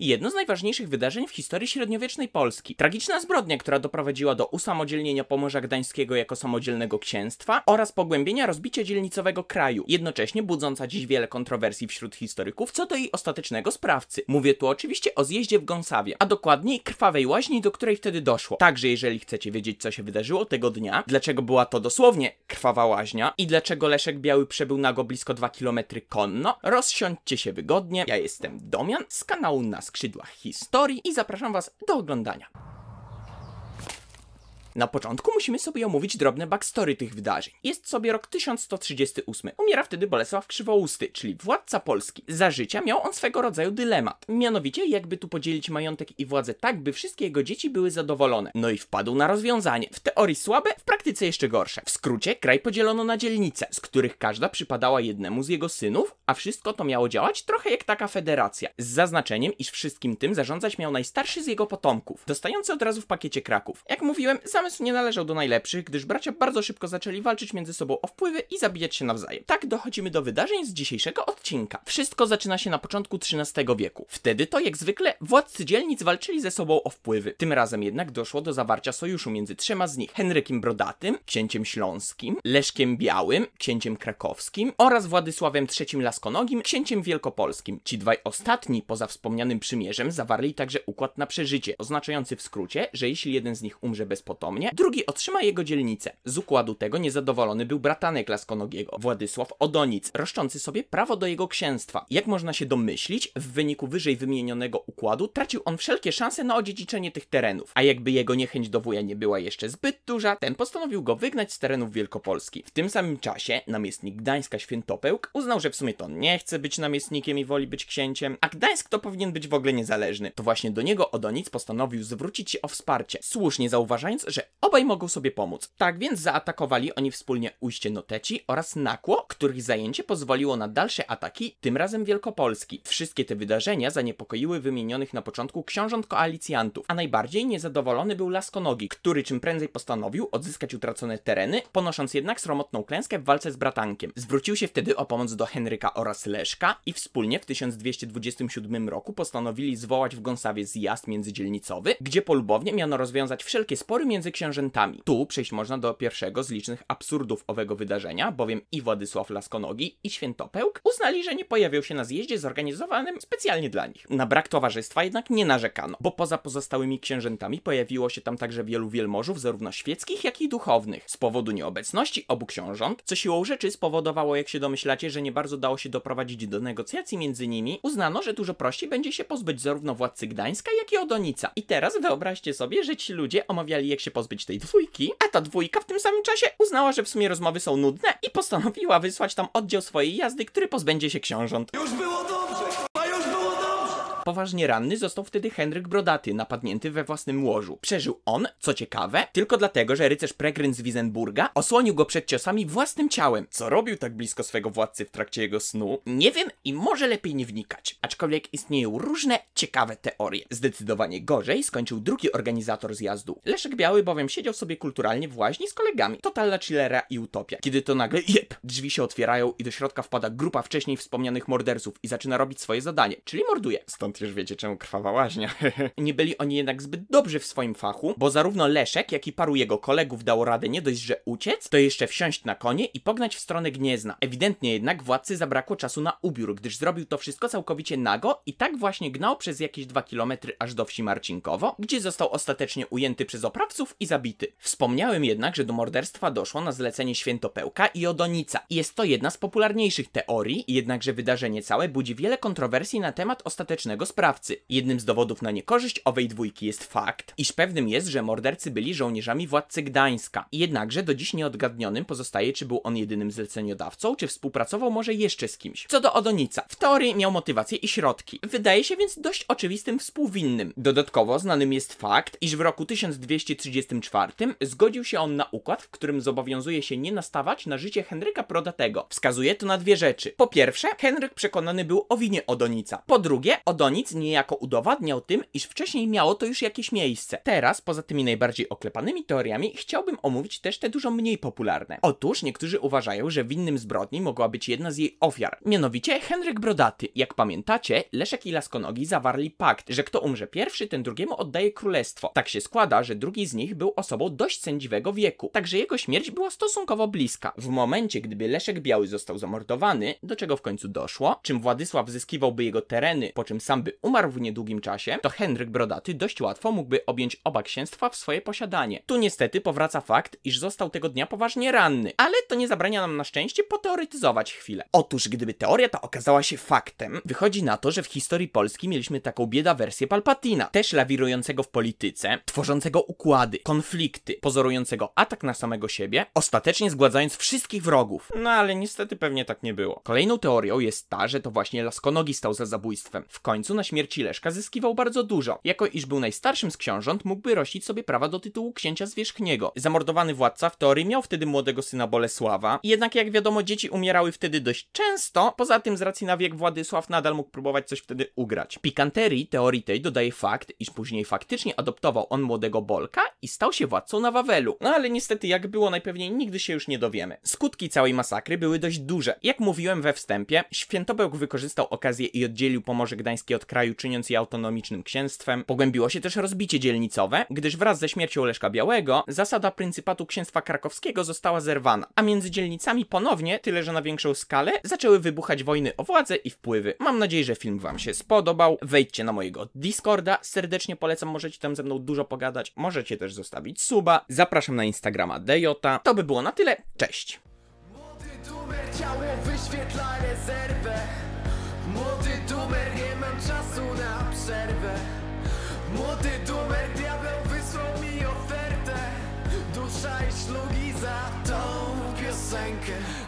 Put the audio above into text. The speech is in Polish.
Jedno z najważniejszych wydarzeń w historii średniowiecznej Polski. Tragiczna zbrodnia, która doprowadziła do usamodzielnienia Pomorza Gdańskiego jako samodzielnego księstwa oraz pogłębienia rozbicia dzielnicowego kraju, jednocześnie budząca dziś wiele kontrowersji wśród historyków co do jej ostatecznego sprawcy. Mówię tu oczywiście o zjeździe w Gąsawie, a dokładniej krwawej łaźni, do której wtedy doszło. Także jeżeli chcecie wiedzieć, co się wydarzyło tego dnia, dlaczego była to dosłownie krwawa łaźnia i dlaczego Leszek Biały przebył nago blisko 2 km konno, rozsiądźcie się wygodnie. Ja jestem Domian z kanału Na Skrzydłach Historii i zapraszam was do oglądania. Na początku musimy sobie omówić drobne backstory tych wydarzeń. Jest sobie rok 1138. Umiera wtedy Bolesław Krzywousty, czyli władca Polski. Za życia miał on swego rodzaju dylemat. Mianowicie, jakby tu podzielić majątek i władzę tak, by wszystkie jego dzieci były zadowolone. No i wpadł na rozwiązanie. W teorii słabe, w praktyce jeszcze gorsze. W skrócie, kraj podzielono na dzielnice, z których każda przypadała jednemu z jego synów, a wszystko to miało działać trochę jak taka federacja. Z zaznaczeniem, iż wszystkim tym zarządzać miał najstarszy z jego potomków, dostający od razu w pakiecie Kraków. Jak mówiłem, zamysł nie należał do najlepszych, gdyż bracia bardzo szybko zaczęli walczyć między sobą o wpływy i zabijać się nawzajem. Tak dochodzimy do wydarzeń z dzisiejszego odcinka. Wszystko zaczyna się na początku XIII wieku. Wtedy to, jak zwykle, władcy dzielnic walczyli ze sobą o wpływy. Tym razem jednak doszło do zawarcia sojuszu między trzema z nich: Henrykiem Brodatym, księciem śląskim, Leszkiem Białym, księciem krakowskim oraz Władysławem III Laskonogim, księciem wielkopolskim. Ci dwaj ostatni, poza wspomnianym przymierzem, zawarli także układ na przeżycie, oznaczający w skrócie, że jeśli jeden z nich umrze bez potomka, drugi otrzyma jego dzielnicę. Z układu tego niezadowolony był bratanek Laskonogiego, Władysław Odonic, roszczący sobie prawo do jego księstwa. Jak można się domyślić, w wyniku wyżej wymienionego układu tracił on wszelkie szanse na odziedziczenie tych terenów, a jakby jego niechęć do wuja nie była jeszcze zbyt duża, ten postanowił go wygnać z terenów Wielkopolski. W tym samym czasie namiestnik Gdańska Świętopełk uznał, że w sumie to nie chce być namiestnikiem i woli być księciem, a Gdańsk to powinien być w ogóle niezależny. To właśnie do niego Odonic postanowił zwrócić się o wsparcie, słusznie zauważając, że obaj mogą sobie pomóc. Tak więc zaatakowali oni wspólnie ujście Noteci oraz Nakło, których zajęcie pozwoliło na dalsze ataki, tym razem Wielkopolski. Wszystkie te wydarzenia zaniepokoiły wymienionych na początku książąt koalicjantów, a najbardziej niezadowolony był Laskonogi, który czym prędzej postanowił odzyskać utracone tereny, ponosząc jednak sromotną klęskę w walce z bratankiem. Zwrócił się wtedy o pomoc do Henryka oraz Leszka i wspólnie w 1227 roku postanowili zwołać w Gąsawie zjazd międzydzielnicowy, gdzie polubownie miano rozwiązać wszelkie spory między książętami. Tu przejść można do pierwszego z licznych absurdów owego wydarzenia, bowiem i Władysław Laskonogi, i Świętopełk uznali, że nie pojawią się na zjeździe zorganizowanym specjalnie dla nich. Na brak towarzystwa jednak nie narzekano, bo poza pozostałymi księżętami pojawiło się tam także wielu wielmożów, zarówno świeckich, jak i duchownych. Z powodu nieobecności obu książąt, co siłą rzeczy spowodowało, jak się domyślacie, że nie bardzo dało się doprowadzić do negocjacji między nimi, uznano, że dużo prościej będzie się pozbyć zarówno władcy Gdańska, jak i Odonica. I teraz wyobraźcie sobie, że ci ludzie omawiali, jak się pozbyć tej dwójki, a ta dwójka w tym samym czasie uznała, że w sumie rozmowy są nudne i postanowiła wysłać tam oddział swojej jazdy, który pozbędzie się książąt. Już było dobrze! Poważnie ranny został wtedy Henryk Brodaty, napadnięty we własnym łożu. Przeżył on, co ciekawe, tylko dlatego, że rycerz Pregryn z Wizenburga osłonił go przed ciosami własnym ciałem. Co robił tak blisko swego władcy w trakcie jego snu? Nie wiem i może lepiej nie wnikać. Aczkolwiek istnieją różne ciekawe teorie. Zdecydowanie gorzej skończył drugi organizator zjazdu. Leszek Biały bowiem siedział sobie kulturalnie w łaźni z kolegami. Totalna chillera i utopia. Kiedy to nagle jep! Drzwi się otwierają i do środka wpada grupa wcześniej wspomnianych morderców i zaczyna robić swoje zadanie, czyli morduje. Stąd już wiecie, czemu krwawa łaźnia. Nie byli oni jednak zbyt dobrzy w swoim fachu, bo zarówno Leszek, jak i paru jego kolegów dało radę nie dość, że uciec, to jeszcze wsiąść na konie i pognać w stronę Gniezna. Ewidentnie jednak władcy zabrakło czasu na ubiór, gdyż zrobił to wszystko całkowicie nago i tak właśnie gnał przez jakieś 2 kilometry aż do wsi Marcinkowo, gdzie został ostatecznie ujęty przez oprawców i zabity. Wspomniałem jednak, że do morderstwa doszło na zlecenie Świętopełka i Odonica. Jest to jedna z popularniejszych teorii, jednakże wydarzenie całe budzi wiele kontrowersji na temat ostatecznego sprawcy. Jednym z dowodów na niekorzyść owej dwójki jest fakt, iż pewnym jest, że mordercy byli żołnierzami władcy Gdańska. Jednakże do dziś nieodgadnionym pozostaje, czy był on jedynym zleceniodawcą, czy współpracował może jeszcze z kimś. Co do Odonica, w teorii miał motywację i środki. Wydaje się więc dość oczywistym współwinnym. Dodatkowo znanym jest fakt, iż w roku 1234 zgodził się on na układ, w którym zobowiązuje się nie nastawać na życie Henryka Brodatego. Wskazuje to na dwie rzeczy. Po pierwsze, Henryk przekonany był o winie Odonica. Po drugie, Odonica Odonic niejako udowadniał tym, iż wcześniej miało to już jakieś miejsce. Teraz, poza tymi najbardziej oklepanymi teoriami, chciałbym omówić też te dużo mniej popularne. Otóż niektórzy uważają, że winnym zbrodni mogła być jedna z jej ofiar, mianowicie Henryk Brodaty. Jak pamiętacie, Leszek i Laskonogi zawarli pakt, że kto umrze pierwszy, ten drugiemu oddaje królestwo. Tak się składa, że drugi z nich był osobą dość sędziwego wieku, także jego śmierć była stosunkowo bliska. W momencie, gdyby Leszek Biały został zamordowany, do czego w końcu doszło, czym Władysław zyskiwałby jego tereny, po czym sam by umarł w niedługim czasie, to Henryk Brodaty dość łatwo mógłby objąć oba księstwa w swoje posiadanie. Tu niestety powraca fakt, iż został tego dnia poważnie ranny, ale to nie zabrania nam na szczęście poteoretyzować chwilę. Otóż gdyby teoria ta okazała się faktem, wychodzi na to, że w historii Polski mieliśmy taką biedawersję Palpatina, też lawirującego w polityce, tworzącego układy, konflikty, pozorującego atak na samego siebie, ostatecznie zgładzając wszystkich wrogów. No ale niestety pewnie tak nie było. Kolejną teorią jest ta, że to właśnie Laskonogi stał za zabójstwem. W końcu na śmierci Leszka zyskiwał bardzo dużo. Jako iż był najstarszym z książąt, mógłby rościć sobie prawa do tytułu księcia zwierzchniego. Zamordowany władca w teorii miał wtedy młodego syna Bolesława, jednak jak wiadomo dzieci umierały wtedy dość często, poza tym z racji na wiek Władysław nadal mógł próbować coś wtedy ugrać. Pikanterii teorii tej dodaje fakt, iż później faktycznie adoptował on młodego Bolka i stał się władcą na Wawelu. No ale niestety jak było najpewniej nigdy się już nie dowiemy. Skutki całej masakry były dość duże. Jak mówiłem we wstępie, Świętopełk wykorzystał okazję i oddzielił Pomorze Gdańskie od kraju, czyniąc je autonomicznym księstwem. Pogłębiło się też rozbicie dzielnicowe, gdyż wraz ze śmiercią Leszka Białego zasada pryncypatu księstwa krakowskiego została zerwana, a między dzielnicami ponownie, tyle że na większą skalę, zaczęły wybuchać wojny o władzę i wpływy. Mam nadzieję, że film wam się spodobał. Wejdźcie na mojego Discorda, serdecznie polecam, możecie tam ze mną dużo pogadać, możecie też zostawić suba. Zapraszam na Instagrama DJ. To by było na tyle, cześć! Młody dumer, ciało wyświetla rezerwę. Młody dumer, nie mam czasu na przerwę. Młody dumer, diabeł wysłał mi ofertę. Dusza i szlugi za tą piosenkę.